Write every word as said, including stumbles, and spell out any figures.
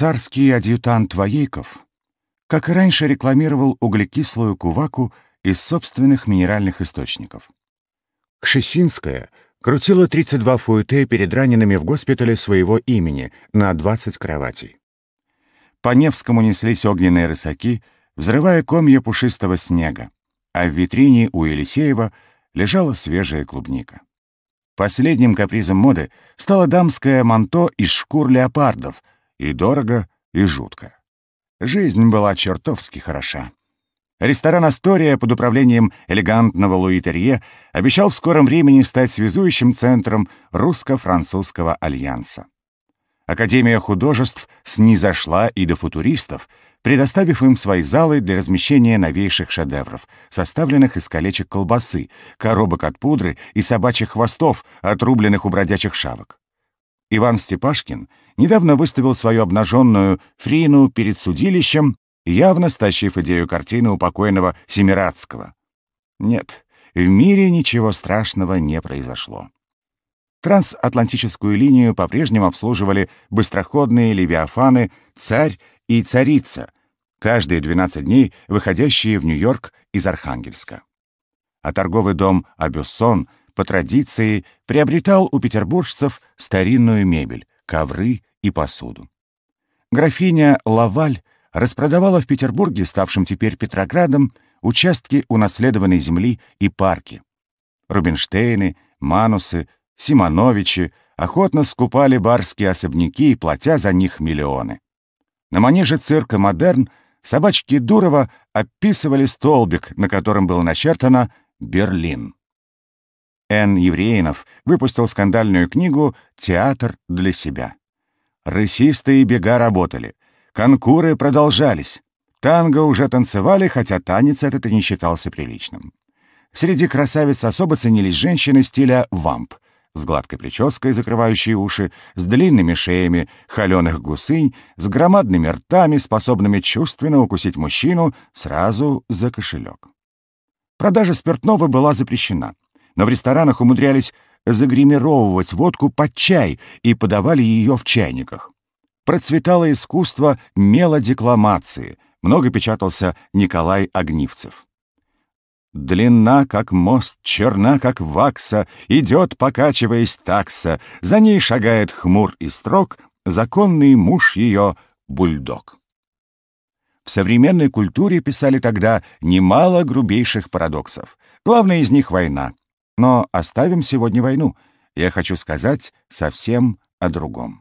Царский адъютант Воейков, как и раньше, рекламировал углекислую куваку из собственных минеральных источников. Кшесинская крутила тридцать два фуэте перед ранеными в госпитале своего имени на двадцать кроватей. По Невскому неслись огненные рысаки, взрывая комья пушистого снега, а в витрине у Елисеева лежала свежая клубника. Последним капризом моды стало дамское манто из шкур леопардов, и дорого, и жутко. Жизнь была чертовски хороша. Ресторан «Астория» под управлением элегантного Луи-Терье обещал в скором времени стать связующим центром русско-французского альянса. Академия художеств снизошла и до футуристов, предоставив им свои залы для размещения новейших шедевров, составленных из колечек колбасы, коробок от пудры и собачьих хвостов, отрубленных у бродячих шавок. Иван Степашкин недавно выставил свою обнаженную фрину перед судилищем, явно стащив идею картины у покойного Семирадского. Нет, в мире ничего страшного не произошло. Трансатлантическую линию по-прежнему обслуживали быстроходные левиафаны «Царь» и «Царица», каждые двенадцать дней выходящие в Нью-Йорк из Архангельска. А торговый дом «Обюссон» по традиции приобретал у петербуржцев старинную мебель, ковры и посуду. Графиня Лаваль распродавала в Петербурге, ставшем теперь Петроградом, участки унаследованной земли и парки. Рубинштейны, Манусы, Симоновичи охотно скупали барские особняки, платя за них миллионы. На манеже цирка «Модерн» собачки Дурова описывали столбик, на котором было начертано «Берлин». Н. Евреинов выпустил скандальную книгу «Театр для себя». Рысистые бега работали. Конкуры продолжались. Танго уже танцевали, хотя танец этот и не считался приличным. Среди красавиц особо ценились женщины стиля вамп, с гладкой прической, закрывающей уши, с длинными шеями холеных гусынь, с громадными ртами, способными чувственно укусить мужчину сразу за кошелек. Продажа спиртного была запрещена, но в ресторанах умудрялись загримировывать водку под чай и подавали ее в чайниках. Процветало искусство мелодекламации, много печатался Николай Агнивцев. «Длинна, как мост, черна, как вакса, идет, покачиваясь такса, за ней шагает хмур и строг, законный муж ее — бульдог». В современной культуре писали тогда немало грубейших парадоксов. Главное из них — война. Но оставим сегодня войну. Я хочу сказать совсем о другом.